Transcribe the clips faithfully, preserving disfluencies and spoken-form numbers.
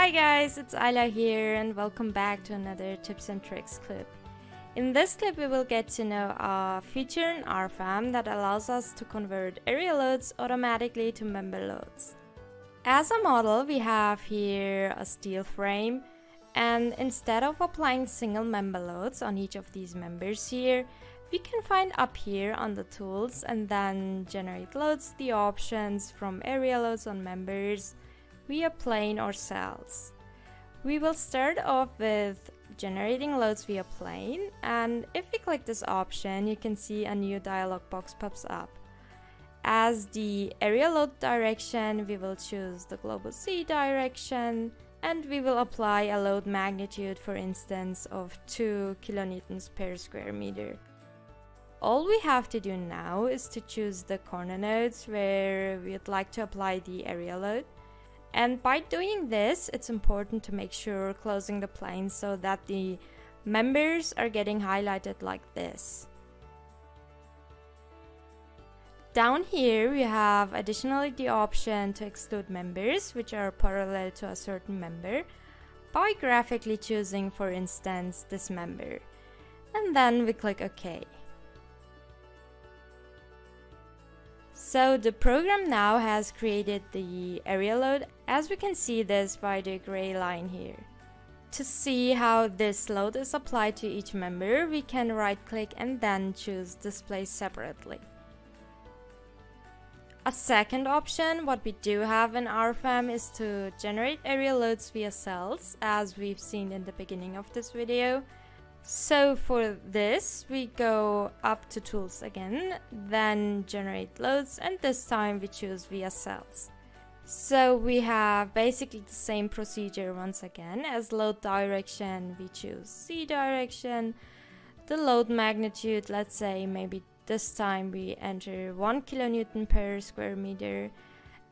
Hi guys, it's Ayla here and welcome back to another tips and tricks clip. In this clip we will get to know a feature in R F E M that allows us to convert area loads automatically to member loads. As a model we have here a steel frame, and instead of applying single member loads on each of these members here, we can find up here on the tools and then generate loads, the options from area loads on members via plane or cells. We will start off with generating loads via plane, and if we click this option you can see a new dialog box pops up. As the area load direction we will choose the global C direction, and we will apply a load magnitude, for instance, of two kilonewtons per square meter. All we have to do now is to choose the corner nodes where we would like to apply the area load. And by doing this, it's important to make sure we're closing the plane so that the members are getting highlighted like this. Down here we have additionally the option to exclude members which are parallel to a certain member by graphically choosing, for instance, this member. And then we click OK. So the program now has created the area load, as we can see this by the gray line here. To see how this load is applied to each member, we can right click and then choose display separately. A second option what we do have in R F E M is to generate area loads via cells, as we've seen in the beginning of this video. So for this we go up to tools again, then generate loads, and this time we choose via cells. So we have basically the same procedure once again. As load direction we choose C direction, the load magnitude, let's say maybe this time we enter one kilonewton per square meter,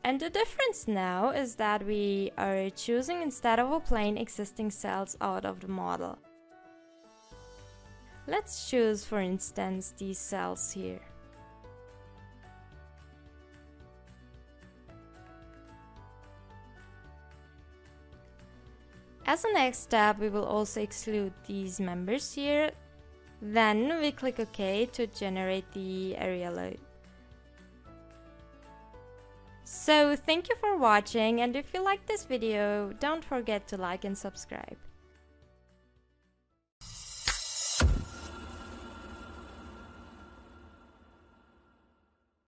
and the difference now is that we are choosing, instead of a plane, existing cells out of the model. Let's choose, for instance, these cells here. As a next step, we will also exclude these members here. Then we click OK to generate the area load. So thank you for watching, and if you like this video, don't forget to like and subscribe.